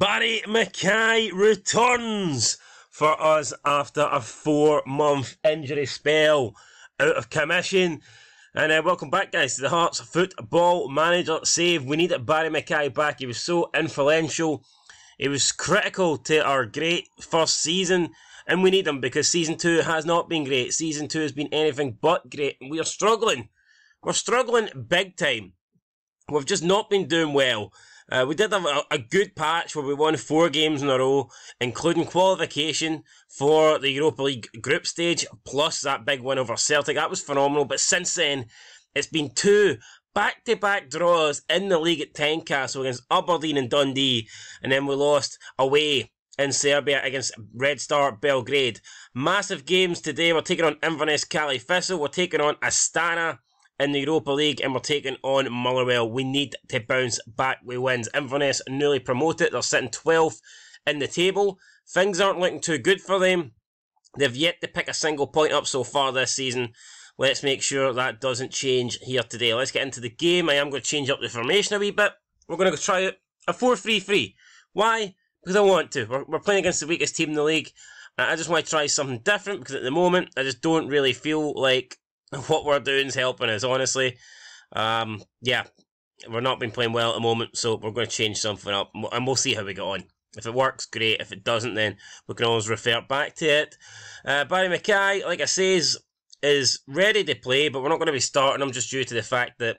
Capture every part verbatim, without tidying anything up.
Barrie McKay returns for us after a four-month injury spell out of commission. And uh, welcome back, guys, to the Hearts Football Manager Save. We need Barrie McKay back. He was so influential. He was critical to our great first season. And we need him because Season two has not been great. Season two has been anything but great. And we are struggling. We're struggling big time. We've just not been doing well. Uh, we did have a, a good patch where we won four games in a row, including qualification for the Europa League group stage, plus that big win over Celtic. That was phenomenal. But since then, it's been two back-to-back draws in the league at Tynecastle against Aberdeen and Dundee, and then we lost away in Serbia against Red Star Belgrade. Massive games today. We're taking on Inverness Caley Thistle. We're taking on Astana in the Europa League, and we're taking on Motherwell. We need to bounce back with wins. Inverness newly promoted. They're sitting twelfth in the table. Things aren't looking too good for them. They've yet to pick a single point up so far this season. Let's make sure that doesn't change here today. Let's get into the game. I am going to change up the formation a wee bit. We're going to go try out a four three three. Why? Because I want to. We're, we're playing against the weakest team in the league. I just want to try something different, because at the moment, I just don't really feel like what we're doing is helping us, honestly. Um, yeah, we're not been playing well at the moment, so we're going to change something up, and we'll see how we get on. If it works, great. If it doesn't, then we can always refer back to it. Uh, Barrie McKay, like I says, is ready to play, but we're not going to be starting him just due to the fact that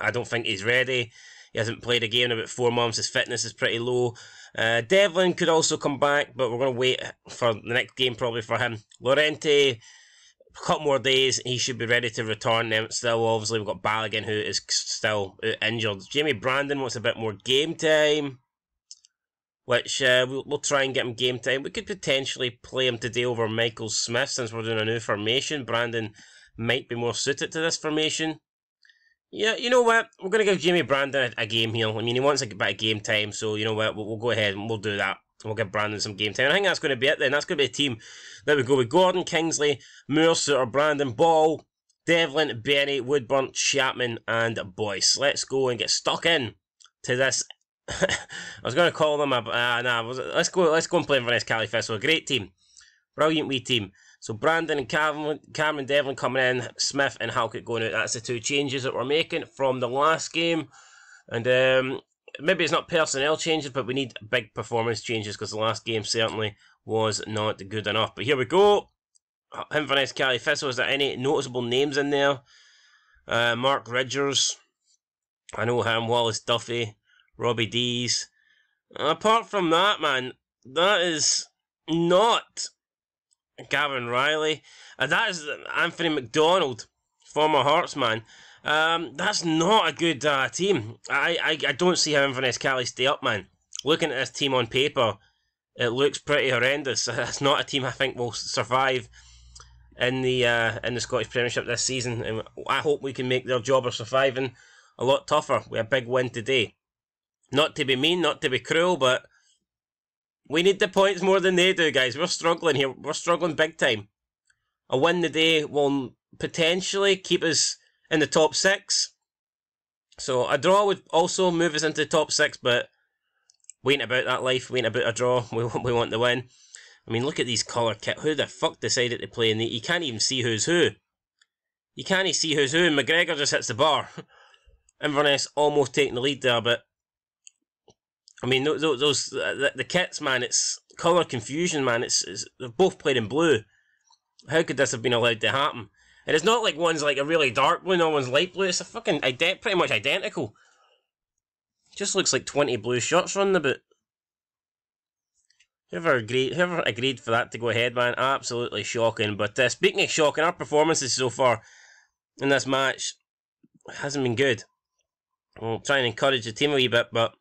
I don't think he's ready. He hasn't played a game in about four months. His fitness is pretty low. Uh, Devlin could also come back, but we're going to wait for the next game probably for him. Llorente, a couple more days, he should be ready to return them. Still, obviously, we've got Balligan, who is still injured. Jamie Brandon wants a bit more game time, which uh, we'll, we'll try and get him game time. We could potentially play him today over Michael Smith, since we're doing a new formation. Brandon might be more suited to this formation. Yeah, you know what? We're going to give Jamie Brandon a, a game here. I mean, he wants a bit of game time, so you know what? We'll, we'll go ahead and we'll do that. We'll give Brandon some game time. I think that's going to be it then. That's going to be a team. There we go with Gordon, Kingsley, Moore, Souttar, Brandon, Ball, Devlin, Benny, Woodburn, Chapman, and Boyce. Let's go and get stuck in to this. I was going to call them a uh, nah. Let's go. Let's go and play Inverness Caley Thistle. Great team, brilliant wee team. So Brandon and Calvin, Cameron, Devlin coming in, Smith and Halkett going out. That's the two changes that we're making from the last game, and um. Maybe it's not personnel changes, but we need big performance changes, because the last game certainly was not good enough. But here we go. Inverness Caley Thistle. Is there any noticeable names in there? Uh, Mark Ridgers. I know him. Wallace Duffy. Robbie Dees. And apart from that, man, that is not Gavin Riley. And that is Anthony McDonald, former Hearts man. Um, that's not a good uh, team. I, I I don't see how Inverness Caley stay up, man. Looking at this team on paper, it looks pretty horrendous. That's not a team I think will survive in the uh, in the Scottish Premiership this season. And I hope we can make their job of surviving a lot tougher with a big win today. Not to be mean, not to be cruel, but we need the points more than they do, guys. We're struggling here. We're struggling big time. A win today will potentially keep us in the top six. So a draw would also move us into the top six, but we ain't about that life. We ain't about a draw. We want, we want the win. I mean, look at these colour kit. Who the fuck decided to play in the... You can't even see who's who. You can't even see who's who, and McGregor just hits the bar. Inverness almost taking the lead there, but I mean, those, those the, the kits, man, it's colour confusion, man. It's, it's they've both played in blue. How could this have been allowed to happen? And it's not like one's like a really dark blue and no one's light blue. It's a fucking ident pretty much identical. Just looks like twenty blue shirts running about. Whoever agreed, whoever agreed for that to go ahead, man, absolutely shocking. But uh, speaking of shocking, our performances so far in this match hasn't been good. We'll try and encourage the team a wee bit, but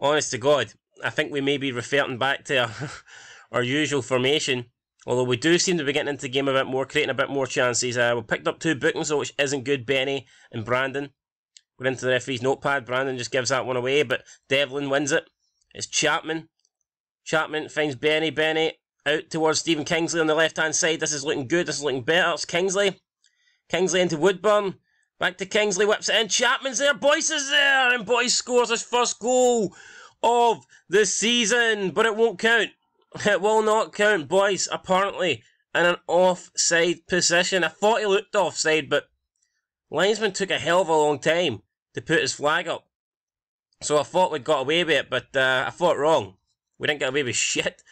honest to God, I think we may be reverting back to our, our usual formation. Although we do seem to be getting into the game a bit more, creating a bit more chances. Uh, we picked up two bookings, which isn't good. Benny and Brandon. We're into the referee's notepad. Brandon just gives that one away, but Devlin wins it. It's Chapman. Chapman finds Benny. Benny out towards Stephen Kingsley on the left-hand side. This is looking good. This is looking better. It's Kingsley. Kingsley into Woodburn. Back to Kingsley. Whips it in. Chapman's there. Boyce is there. And Boyce scores his first goal of the season. But it won't count. It will not count. Boyce, apparently, in an offside position. I thought he looked offside, but linesman took a hell of a long time to put his flag up. So I thought we'd got away with it, but uh, I thought wrong. We didn't get away with shit.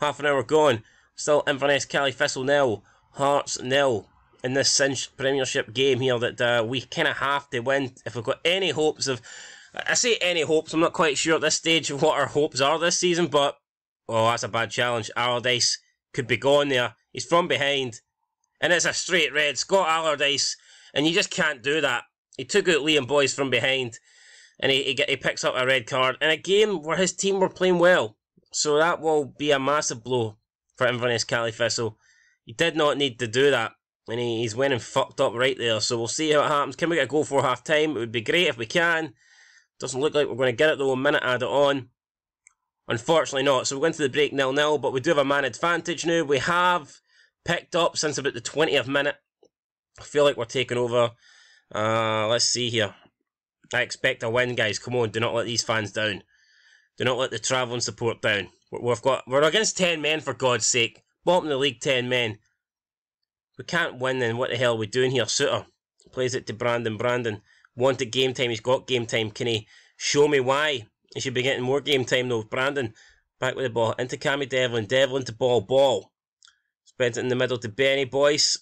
Half an hour gone. Still Inverness Caley Thistle nil, Hearts nil. In this cinched Premiership game here that uh, we kind of have to win if we've got any hopes of... I say any hopes, I'm not quite sure at this stage of what our hopes are this season, but... Oh, that's a bad challenge. Allardice could be gone there. He's from behind. And it's a straight red. Scott Allardice. And you just can't do that. He took out Liam Boyce from behind. And he, he, he picks up a red card. In a game where his team were playing well. So that will be a massive blow for Inverness Caley Thistle. He did not need to do that. And he, he's winning fucked up right there. So we'll see how it happens. Can we get a goal for half time? It would be great if we can. Doesn't look like we're going to get it though. A minute added on. Unfortunately not. So we're going to the break nil nil. But we do have a man advantage now. We have picked up since about the twentieth minute. I feel like we're taking over. Uh, let's see here. I expect a win, guys. Come on. Do not let these fans down. Do not let the travelling support down. We've got, we're against ten men, for God's sake. Bottom of the league, ten men. We can't win then. What the hell are we doing here? Souttar plays it to Brandon. Brandon wanted game time. He's got game time. Can he show me why? He should be getting more game time though. Brandon back with the ball. Into Cammy Devlin. Devlin to Ball. Ball. Spent it in the middle to Benny. Boyce.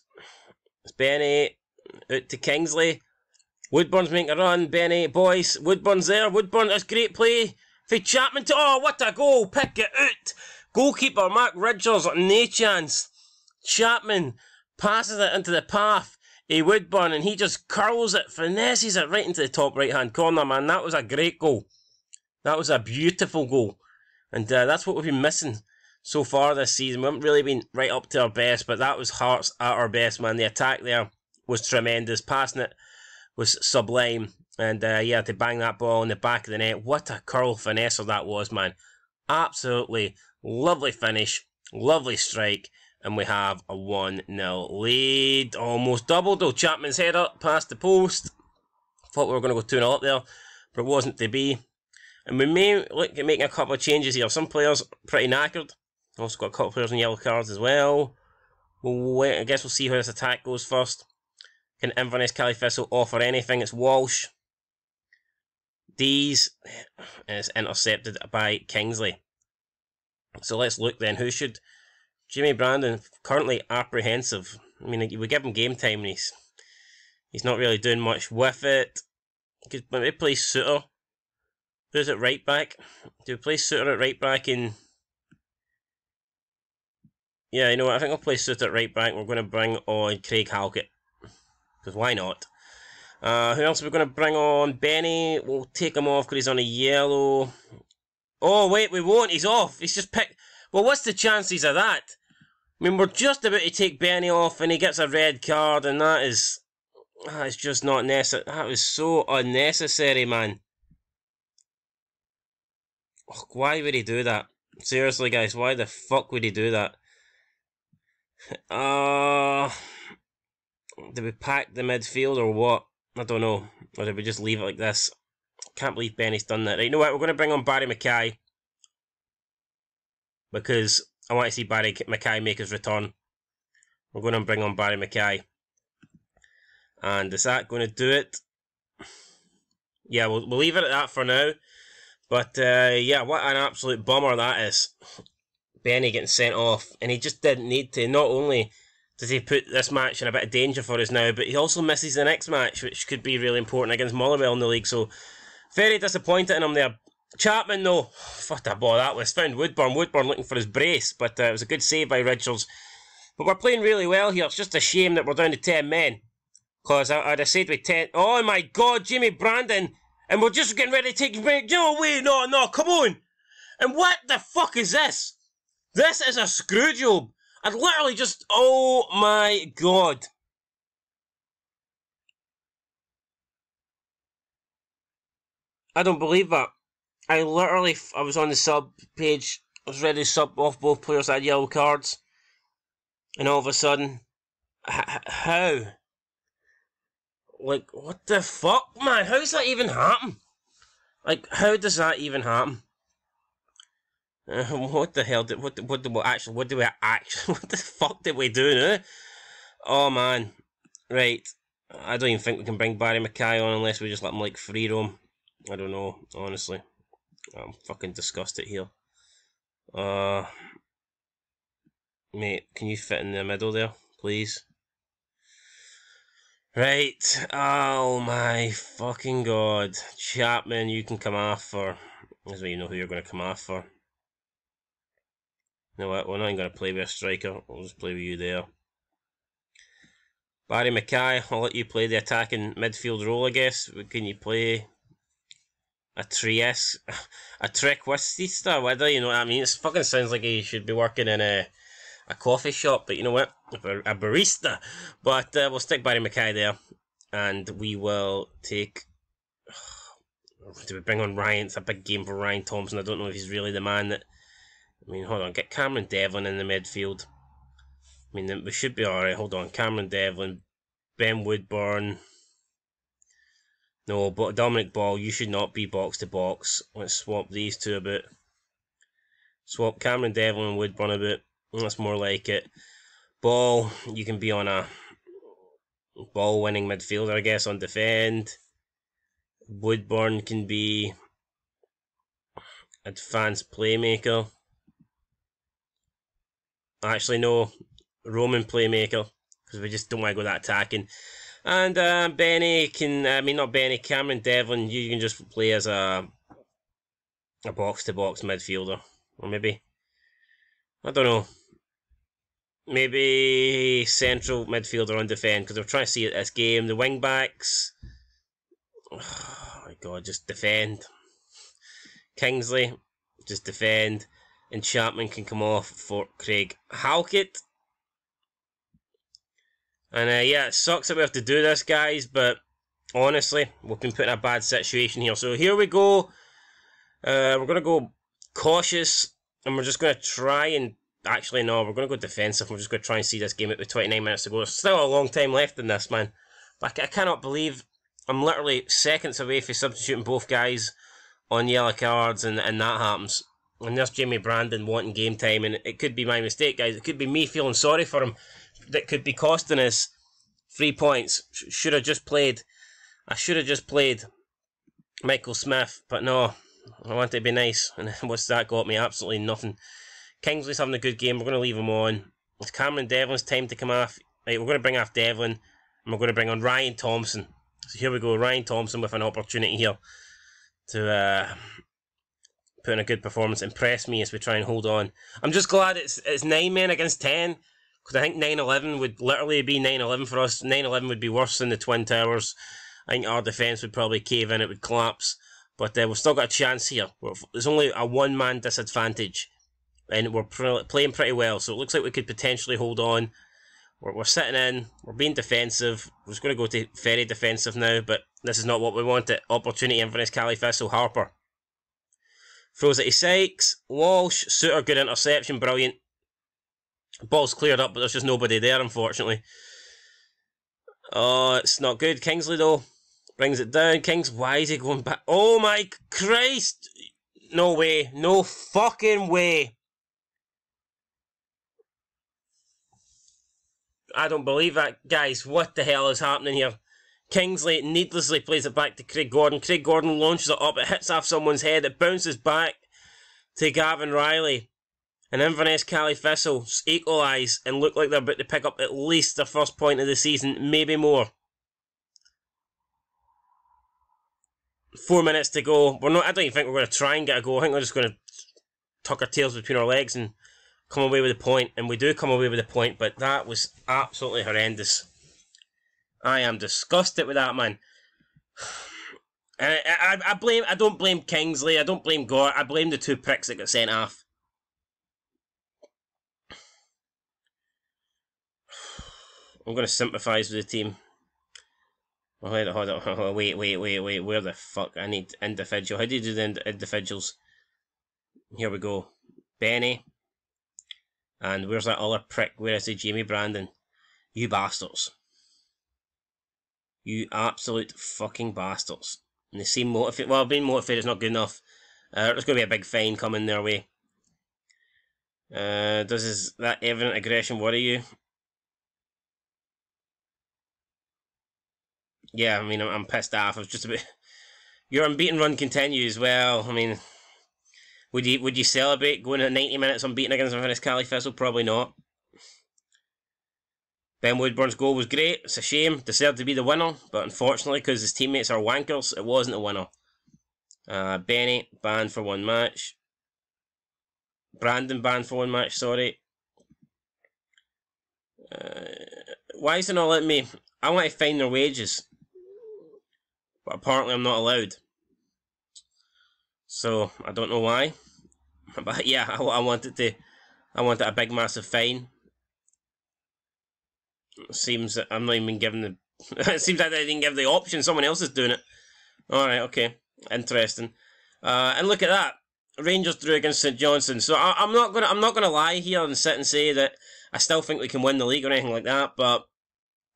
It's Benny. Out to Kingsley. Woodburn's making a run. Benny. Boyce. Woodburn's there. Woodburn. That's great play. For Chapman to... Oh, what a goal. Pick it out. Goalkeeper Mark Richards. No chance. Chapman passes it into the path, a Woodburn, and he just curls it, finesses it right into the top right-hand corner, man. That was a great goal. That was a beautiful goal. And uh, that's what we've been missing so far this season. We haven't really been right up to our best, but that was Hearts at our best, man. The attack there was tremendous. Passing it was sublime. And uh, yeah, to bang that ball in the back of the net. What a curl finesser that was, man. Absolutely lovely finish. Lovely strike. And we have a one nil lead. Almost doubled though. Chapman's head up past the post. Thought we were going to go two nil up there. But it wasn't to be. And we may look at making a couple of changes here. Some players pretty knackered. Also got a couple of players on yellow cards as well. We'll wait. I guess we'll see how this attack goes first. Can Inverness Caley Thistle offer anything? It's Walsh. Dees. And it's intercepted by Kingsley. So let's look then. Who should... Jamie Brandon, currently apprehensive. I mean, we give him game time and he's, he's not really doing much with it. Could maybe play Souttar. Who's at right back? Do we play Souttar at right back in... Yeah, you know what, I think I'll play Souttar at right back. We're going to bring on Craig Halkett. Because why not? Uh, who else are we going to bring on? Benny, we'll take him off because he's on a yellow. Oh, wait, we won't. He's off. He's just picked... Well, what's the chances of that? I mean, we're just about to take Benny off and he gets a red card and that is... That is just not necessary. That was so unnecessary, man. Oh, why would he do that? Seriously, guys, why the fuck would he do that? Uh, did we pack the midfield or what? I don't know. Or did we just leave it like this? Can't believe Benny's done that. Right, you know what? We're going to bring on Barrie McKay. Because I want to see Barrie McKay make his return. We're going to bring on Barrie McKay. And is that going to do it? Yeah, we'll, we'll leave it at that for now. But, uh, yeah, what an absolute bummer that is. Benny getting sent off. And he just didn't need to. Not only does he put this match in a bit of danger for us now, but he also misses the next match, which could be really important against Motherwell in the league. So, very disappointed in him there. Chapman though, what a ball that was, found Woodburn, Woodburn looking for his brace, but uh, it was a good save by Richards. But we're playing really well here, it's just a shame that we're down to ten men, because I'd have said with ten, oh my god, Jamie Brandon, and we're just getting ready to take him, no way, no, no, come on, and what the fuck is this? This is a screw job, I'd literally just, oh my god. I don't believe that. I literally, I was on the sub page, I was ready to sub off both players that had yellow cards, and all of a sudden, how? Like, what the fuck, man? How's that even happen? Like, how does that even happen? Uh, what the hell did what what what actually what do we actually what the fuck did we do now? Oh man, right. I don't even think we can bring Barrie McKay on unless we just let him like free roam. I don't know, honestly. I'm fucking disgusted here. Uh, mate, can you fit in the middle there, please? Right. Oh my fucking god, Chapman, you can come off for. That's where you know who you're going to come off for. You know what, we're not even going to play with a striker, we'll just play with you there. Barrie McKay, I'll let you play the attacking midfield role I guess. Can you play a Tries, a Trequistista, whether you know what I mean? It fucking sounds like he should be working in a, a coffee shop, but you know what, a, bar a barista. But uh, we'll stick Barrie McKay there, and we will take... Do we bring on Ryan? It's a big game for Ryan Thompson. I don't know if he's really the man that... I mean, hold on, get Cameron Devlin in the midfield. I mean, we should be alright. Hold on, Cameron Devlin, Ben Woodburn. No, but Dominic Ball, you should not be box to box. Let's swap these two a bit. Swap Cameron Devlin and Woodburn a bit. That's more like it. Ball, you can be on a ball winning midfielder, I guess, on defend. Woodburn can be advanced playmaker. Actually, no, Roman playmaker, because we just don't want to go that attacking. And uh, Benny can, I mean, not Benny, Cameron Devlin, you can just play as a a box-to-box midfielder. Or maybe, I don't know, maybe central midfielder on defend, because I'm trying to see it this game. The wing-backs, oh my god, just defend. Kingsley, just defend. And Chapman can come off for Craig Halkett. And uh, yeah, it sucks that we have to do this, guys, but honestly, we've been put in a bad situation here. So here we go. Uh, we're going to go cautious, and we're just going to try and... Actually, no, we're going to go defensive. We're just going to try and see this game out with twenty-nine minutes to go. There's still a long time left in this, man. Like, I cannot believe I'm literally seconds away from substituting both guys on yellow cards, and, and that happens. And there's Jamie Brandon wanting game time, and it could be my mistake, guys. It could be me feeling sorry for him. That could be costing us three points. Should have just played. I should have just played Michael Smith, but no. I want it to be nice, and what's that got me? Absolutely nothing. Kingsley's having a good game. We're going to leave him on. It's Cameron Devlin's time to come off. Right, we're going to bring off Devlin, and we're going to bring on Ryan Thompson. So here we go, Ryan Thompson with an opportunity here to... Uh, putting a good performance, impress me as we try and hold on. I'm just glad it's it's nine men against ten, because I think nine eleven would literally be nine eleven for us. nine eleven would be worse than the Twin Towers. I think our defence would probably cave in, it would collapse. But uh, we've still got a chance here. We're, there's only a one-man disadvantage, and we're pr playing pretty well, so it looks like we could potentially hold on. We're, we're sitting in, we're being defensive. We're just going to go to very defensive now, but this is not what we wanted. Opportunity, Inverness Caley Thistle, Harper. Throws it to Sykes, Walsh, Souttar, good interception, brilliant. Ball's cleared up, but there's just nobody there, unfortunately. Oh, it's not good. Kingsley, though, brings it down. Kings, why is he going back? Oh my Christ! No way. No fucking way. I don't believe that. Guys, what the hell is happening here? Kingsley needlessly plays it back to Craig Gordon. Craig Gordon launches it up, it hits off someone's head, it bounces back to Gavin Riley. And Inverness Caley Thistle equalise and look like they're about to pick up at least their first point of the season, maybe more. Four minutes to go. We're not, I don't even think we're going to try and get a goal. I think we're just going to tuck our tails between our legs and come away with a point. And we do come away with a point, but that was absolutely horrendous. I am disgusted with that, man. I, I, I blame. I don't blame Kingsley. I don't blame Gore. I blame the two pricks that got sent off. I'm going to sympathise with the team. Hold on, hold on. Wait, wait, wait, wait. Where the fuck? I need individual. How do you do the ind individuals? Here we go. Benny. And where's that other prick? Where is he? Jamie Brandon. You bastards. You absolute fucking bastards. And they seem motivated. Well, being motivated is not good enough. Uh, there's going to be a big fine coming their way. Uh, does his, that evident aggression worry you? Yeah, I mean, I'm, I'm pissed off. I was just a bit... Your unbeaten run continues. Well, I mean, would you would you celebrate going at ninety minutes unbeaten against Inverness Caley Thistle? Probably not. Ben Woodburn's goal was great. It's a shame. Deserved to be the winner, but unfortunately, because his teammates are wankers, it wasn't a winner. Uh, Benny, banned for one match. Brandon, banned for one match, sorry. Uh, why is it not letting me... I want to find their wages, but apparently I'm not allowed. So I don't know why, but yeah, I, I wanted to. I wanted a big, massive fine. It seems that I'm not even given the. It seems like I didn't give the option. Someone else is doing it. All right, okay, interesting. Uh, and look at that. Rangers drew against St Johnstone. So I, I'm not gonna. I'm not gonna lie here and sit and say that I still think we can win the league or anything like that, but.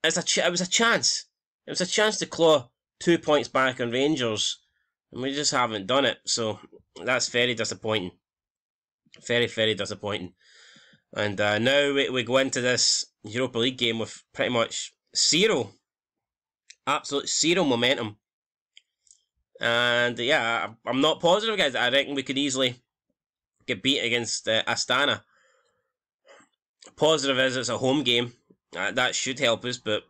It's a ch it was a chance. It was a chance to claw two points back on Rangers, and we just haven't done it. So that's very disappointing. Very, very disappointing. And uh, now we, we go into this Europa League game with pretty much zero, absolute zero momentum. And yeah, I, I'm not positive, guys. I reckon we could easily get beat against uh, Astana. Positive is it's a home game. Uh, that should help us, but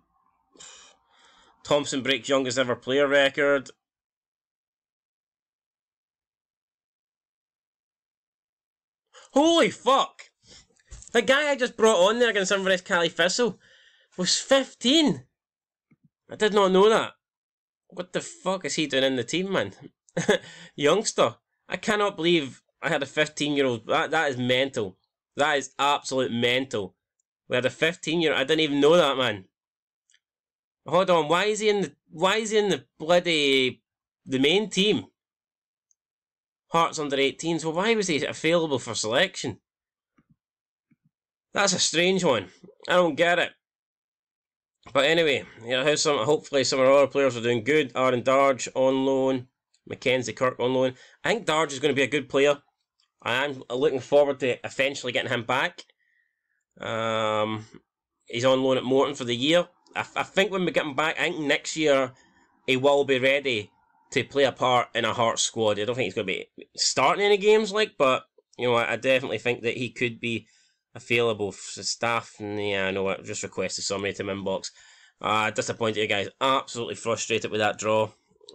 Thompson breaks youngest ever player record. Holy fuck! The guy I just brought on there against Inverness Caley Thistle was fifteen. I did not know that. What the fuck is he doing in the team, man? Youngster. I cannot believe I had a fifteen year old. That, that is mental. That is absolute mental. We had a fifteen year. I didn't even know that, man. Hold on, why is he in the? Why is he in the bloody the main team? Hearts under eighteens. Well, why was he available for selection? That's a strange one. I don't get it. But anyway, you know how some. Hopefully, some of our other players are doing good. Aaron Darge on loan. Mackenzie Kirk on loan. I think Darge is going to be a good player. I am looking forward to eventually getting him back. Um, he's on loan at Morton for the year. I, I think when we get him back, I think next year he will be ready to play a part in a Hearts squad. I don't think he's going to be starting any games, like, but you know, I, I definitely think that he could be available for staff. And yeah, I know. I just requested somebody to my inbox. Uh, disappointed you guys. Absolutely frustrated with that draw.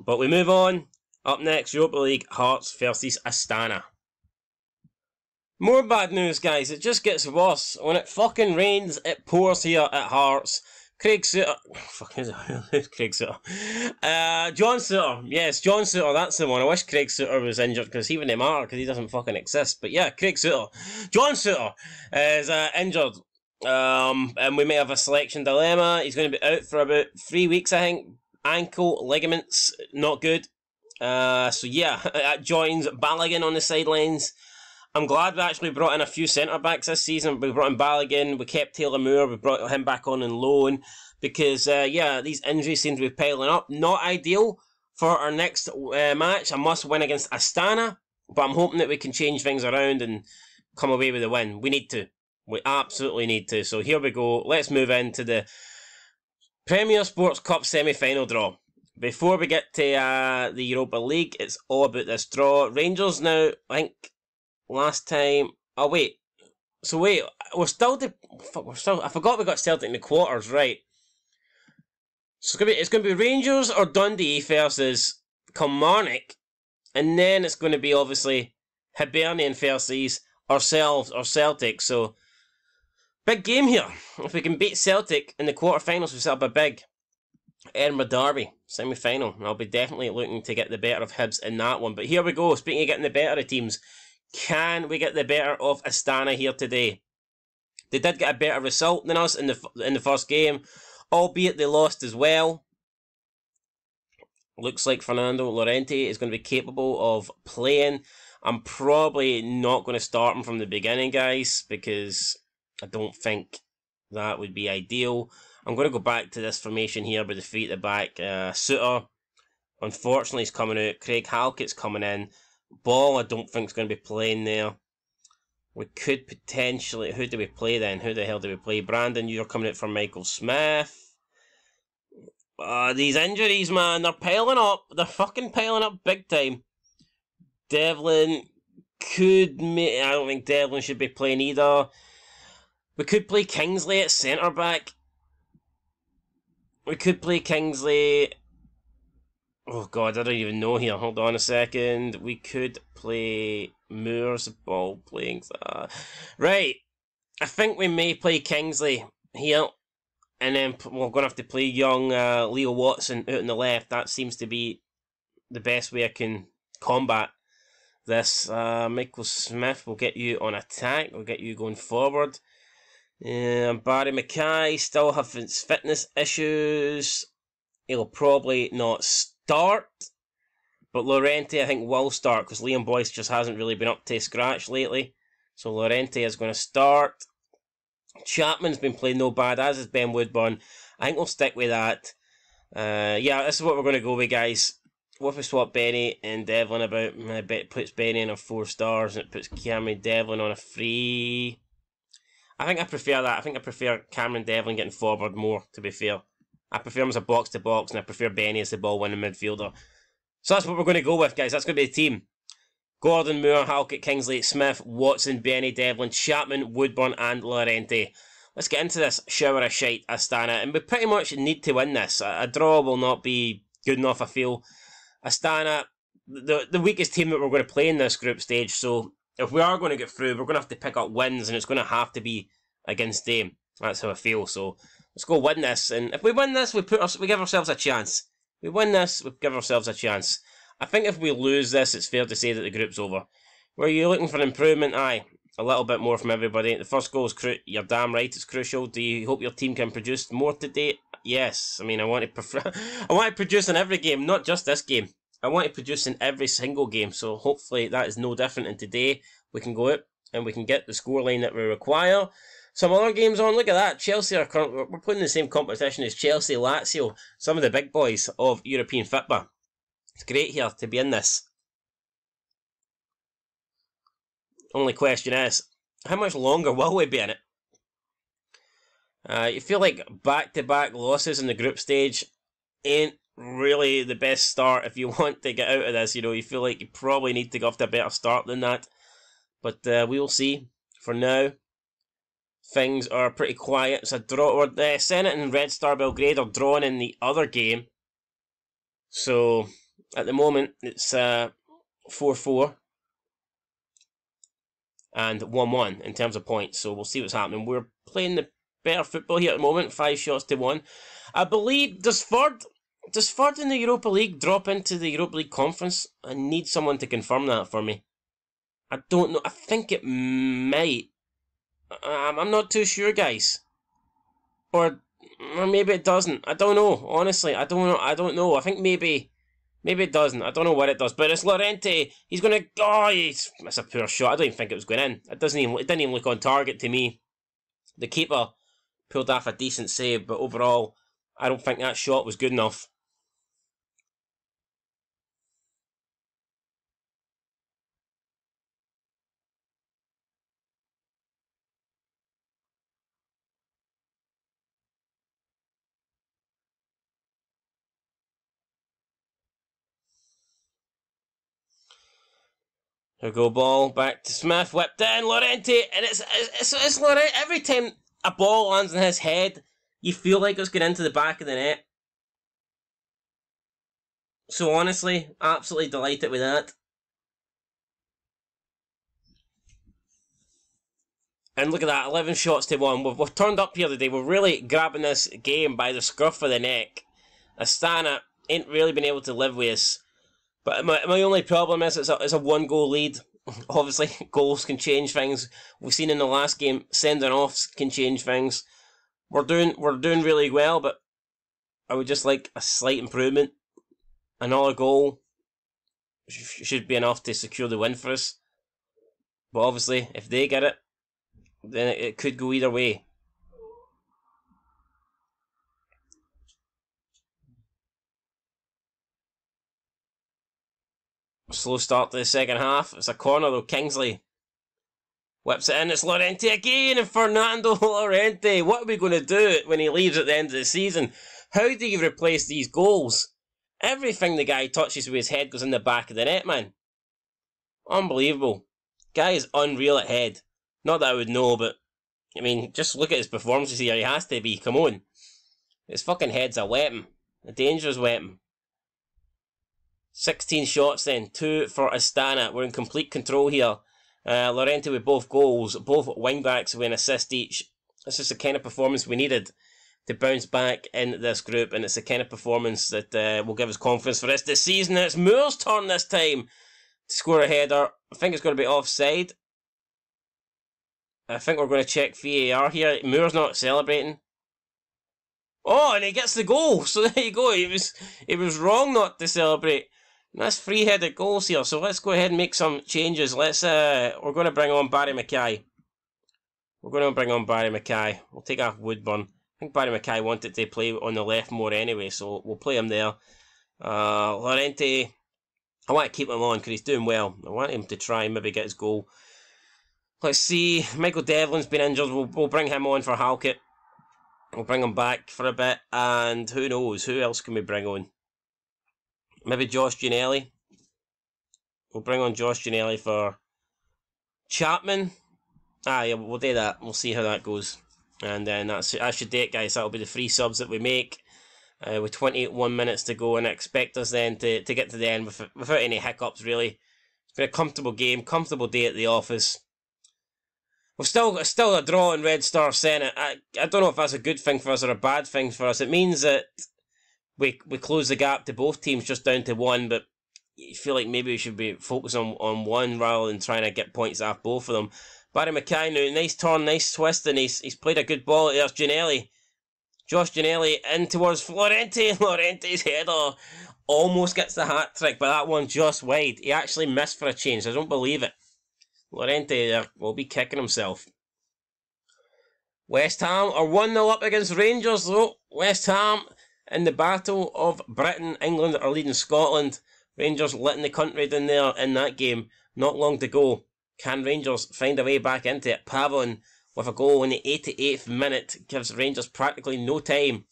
But we move on. Up next, Europa League, Hearts versus Astana. More bad news, guys. It just gets worse. When it fucking rains, it pours here at Hearts. Craig Souttar... Fucking Craig Souttar. Uh, John Souttar. Yes, John Souttar. That's the one. I wish Craig Souttar was injured, because he wouldn't matter, because he doesn't fucking exist. But yeah, Craig Souttar. John Souttar is uh, injured. Um, and we may have a selection dilemma. He's going to be out for about three weeks, I think. Ankle, ligaments, not good. Uh, so yeah, that joins Balligan on the sidelines. I'm glad we actually brought in a few centre-backs this season. We brought in Balligan, we kept Taylor Moore, we brought him back on in loan, because, uh, yeah, these injuries seem to be piling up. Not ideal for our next uh, match. I must win against Astana, but I'm hoping that we can change things around and come away with a win. We need to. We absolutely need to. So here we go. Let's move into the Premier Sports Cup semi-final draw. Before we get to uh, the Europa League, it's all about this draw. Rangers now, I think... Last time, oh wait, so wait, we're still, de fuck, we're still, I forgot we got Celtic in the quarters, right? So it's gonna be, it's gonna be Rangers or Dundee versus Kilmarnock, and then it's gonna be obviously Hibernian versus ourselves or Celtic. So big game here. If we can beat Celtic in the quarterfinals, we set up a big Edinburgh derby semi-final. I'll be definitely looking to get the better of Hibs in that one. But here we go. Speaking of getting the better of teams. Can we get the better of Astana here today? They did get a better result than us in the in the first game, albeit they lost as well. Looks like Fernando Llorente is going to be capable of playing. I'm probably not going to start him from the beginning, guys, because I don't think that would be ideal. I'm going to go back to this formation here with the feet at the back. Uh, Souttar, unfortunately, is coming out. Craig Halkett's coming in. Ball, I don't think, is going to be playing there. We could potentially... Who do we play then? Who the hell do we play? Brandon, you're coming out for Michael Smith. Uh, these injuries, man, they're piling up. They're fucking piling up big time. Devlin could... Make, I don't think Devlin should be playing either. We could play Kingsley at centre-back. We could play Kingsley... Oh god, I don't even know here. Hold on a second. We could play Moore's ball playing. Uh, right. I think we may play Kingsley here. And then we're going to have to play young uh, Leo Watson out on the left. That seems to be the best way I can combat this. Uh, Michael Smith will get you on attack. We'll get you going forward. Uh, Barrie McKay still have his fitness issues. He'll probably not start, but Llorente I think will start because Liam Boyce just hasn't really been up to scratch lately. So Llorente is going to start. Chapman's been playing no bad, as is Ben Woodburn. I think we'll stick with that. Uh, yeah, this is what we're going to go with, guys. What if we swap Benny and Devlin about? I bet it puts Benny in a four stars and it puts Cameron Devlin on a three. I think I prefer that. I think I prefer Cameron Devlin getting forward more, to be fair. I prefer him as a box-to-box, and I prefer Benny as the ball-winning midfielder. So that's what we're going to go with, guys. That's going to be the team. Gordon, Moore, Halkett, Kingsley, Smith, Watson, Benny, Devlin, Chapman, Woodburn, and Llorente. Let's get into this shower of shite, Astana. And we pretty much need to win this. A draw will not be good enough, I feel. Astana, the, the weakest team that we're going to play in this group stage. So if we are going to get through, we're going to have to pick up wins, and it's going to have to be against them. That's how I feel, so... Let's go win this, and if we win this, we put our, we give ourselves a chance. We win this, we give ourselves a chance. I think if we lose this, it's fair to say that the group's over. Were you looking for improvement? Aye, a little bit more from everybody. The first goal is cru you're damn right, it's crucial. Do you hope your team can produce more today? Yes. I mean, I want to prefer I want to produce in every game, not just this game. I want to produce in every single game. So hopefully that is no different. And today we can go out and we can get the scoreline that we require. Some other games on, look at that, Chelsea are currently, we're playing the same competition as Chelsea, Lazio, some of the big boys of European football. It's great here to be in this. Only question is, how much longer will we be in it? Uh, you feel like back-to-back losses in the group stage ain't really the best start if you want to get out of this, you know, you feel like you probably need to go off to a better start than that. But uh, we will see. For now, things are pretty quiet. It's a draw. Or uh, Senate and Red Star Belgrade are drawn in the other game. So at the moment it's four four uh, and one one in terms of points. So we'll see what's happening. We're playing the better football here at the moment. Five shots to one. I believe does Ford does Ford in the Europa League drop into the Europa League conference? I need someone to confirm that for me. I don't know. I think it might. Um, I'm not too sure, guys. Or, or maybe it doesn't. I don't know. Honestly, I don't know. I don't know. I think maybe, maybe it doesn't. I don't know what it does. But it's Llorente. He's gonna. Oh, he's, that's a poor shot. I don't even think it was going in. It doesn't even. It didn't even look on target to me. The keeper pulled off a decent save, but overall, I don't think that shot was good enough. Here we go, ball back to Smith, whipped in, Llorente, and it's, it's, it's Llorente. Every time a ball lands in his head, you feel like it's going into the back of the net. So honestly, absolutely delighted with that. And look at that, eleven shots to one. We've, we've turned up here today. We're really grabbing this game by the scruff of the neck. Astana ain't really been able to live with us. But my, my only problem is it's a, it's a one-goal lead. Obviously, goals can change things. We've seen in the last game, sending offs can change things. We're doing we're doing really well, but I would just like a slight improvement. Another goal sh should be enough to secure the win for us. But obviously, if they get it, then it, it could go either way. Slow start to the second half. It's a corner though. Kingsley Whips it in, it's Llorente again, and Fernando Llorente. What are we going to do when he leaves at the end of the season? How do you replace these goals? Everything the guy touches with his head goes in the back of the net, man. Unbelievable. Guy is unreal at head. Not that I would know, but, I mean, just look at his performances here. He has to be, come on. His fucking head's a weapon. A dangerous weapon. sixteen shots then, two for Astana. We're in complete control here. Uh, Llorente with both goals, both wing-backs with an assist each. This is the kind of performance we needed to bounce back in this group, and it's the kind of performance that uh, will give us confidence for us this season. It's Moore's turn this time to score a header. I think it's going to be offside. I think we're going to check V A R here. Moore's not celebrating. Oh, and he gets the goal, so there you go. He was, he was wrong not to celebrate. And that's three-headed goals here, so let's go ahead and make some changes. Let's, uh, we're going to bring on Barrie McKay. We're going to bring on Barrie McKay. We'll take off Woodburn. I think Barrie McKay wanted to play on the left more anyway, so we'll play him there. Uh, Llorente, I want to keep him on because he's doing well. I want him to try and maybe get his goal. Let's see, Michael Devlin's been injured. We'll, we'll bring him on for Halkett. We'll bring him back for a bit, and who knows, who else can we bring on? Maybe Josh Ginnelly. We'll bring on Josh Ginnelly for Chapman. Ah, yeah, we'll do that. We'll see how that goes. And then that's, I should date, guys. That'll be the three subs that we make uh, with twenty-one minutes to go, and expect us then to, to get to the end with, without any hiccups, really. It's been a comfortable game, comfortable day at the office. We've still, still a draw in Red Star Senate. I, I don't know if that's a good thing for us or a bad thing for us. It means that We, we close the gap to both teams just down to one, but you feel like maybe we should be focused on, on one rather than trying to get points off both of them. Barrie McKay now, nice turn, nice twist, and he's, he's played a good ball. There's Ginnelly. Josh Ginnelly in towards Llorente. Florente's header almost gets the hat-trick, but that one just wide. He actually missed for a change. I don't believe it. Llorente uh, will be kicking himself. West Ham are one nil up against Rangers, though. West Ham... in the Battle of Britain, England are leading Scotland. Rangers letting the country down there in that game. Not long to go. Can Rangers find a way back into it? Pavlin with a goal in the eighty-eighth minute gives Rangers practically no time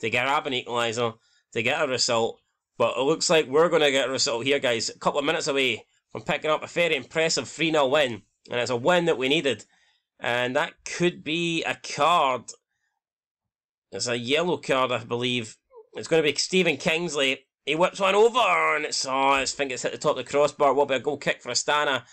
to grab an equaliser, to get a result. But it looks like we're going to get a result here, guys. A couple of minutes away from picking up a very impressive three nil win. And it's a win that we needed. And that could be a card. It's a yellow card, I believe. It's going to be Stephen Kingsley. He whips one over, and it's, oh, I think it's hit the top of the crossbar. It will be a goal kick for Astana.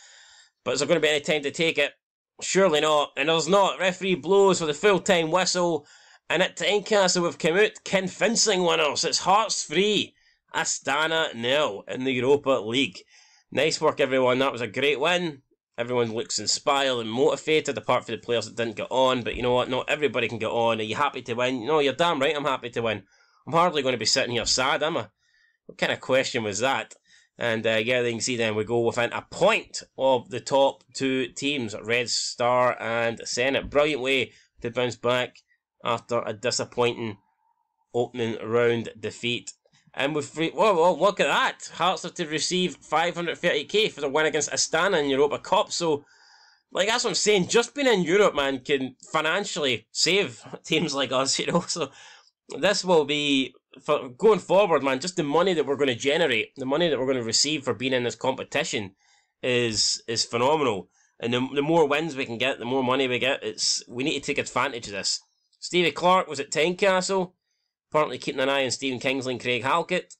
But is there going to be any time to take it? Surely not. And there's not. Referee blows for the full-time whistle. And at Tynecastle, we've come out convincing winners. It's Hearts three, Astana nil in the Europa League. Nice work, everyone. That was a great win. Everyone looks inspired and motivated, apart from the players that didn't get on. But you know what? Not everybody can get on. Are you happy to win? No, you're damn right I'm happy to win. I'm hardly going to be sitting here sad, am I? What kind of question was that? And uh, yeah, you can see then we go within a point of the top two teams, Red Star and Senate. Brilliant way to bounce back after a disappointing opening round defeat. And with free, whoa, whoa, look at that. Hearts are to receive five hundred thirty K for the win against Astana in Europa Cup. So, like, that's what I'm saying. Just being in Europe, man, can financially save teams like us, you know. So, this will be, for going forward, man, just the money that we're going to generate, the money that we're going to receive for being in this competition is is phenomenal. And the, the more wins we can get, the more money we get. It's we need to take advantage of this. Stevie Clark was at Tynecastle. Apparently keeping an eye on Stephen Kingsley and Craig Halkett.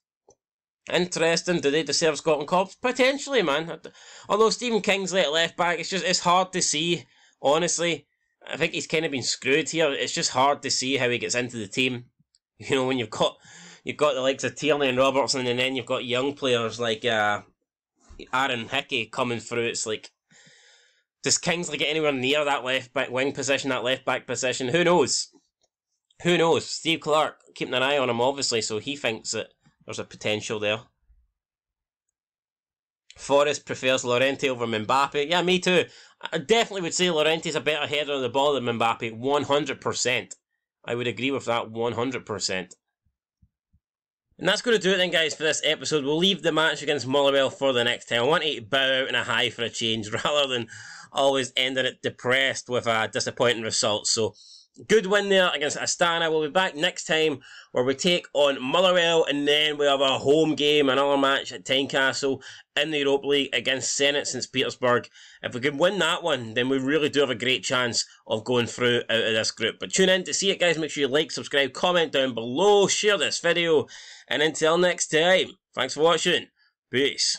Interesting. Do they deserve Scotland Cups? Potentially, man. Although Stephen Kingsley at left back, it's just it's hard to see. Honestly, I think he's kind of been screwed here. It's just hard to see how he gets into the team. You know, when you've got you've got the likes of Tierney and Robertson, and then you've got young players like uh, Aaron Hickey coming through. It's like, does Kingsley get anywhere near that left back wing position, that left back position? Who knows? Who knows? Steve Clark keeping an eye on him, obviously, so he thinks that there's a potential there. Forrest prefers Llorente over Mbappe. Yeah, me too. I definitely would say Llorente's a better header of the ball than Mbappe, one hundred percent. I would agree with that one hundred percent. And that's going to do it then, guys, for this episode. We'll leave the match against Motherwell for the next time. I want to bow out in a high for a change rather than always ending it depressed with a disappointing result. So, good win there against Astana. We'll be back next time where we take on Motherwell, and then we have a home game, another match at Tynecastle in the Europa League against Senate Saint Petersburg. If we can win that one, then we really do have a great chance of going through out of this group. But tune in to see it, guys. Make sure you like, subscribe, comment down below, share this video, and until next time, thanks for watching. Peace.